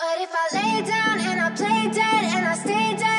But if I lay down and I play dead and I stay dead.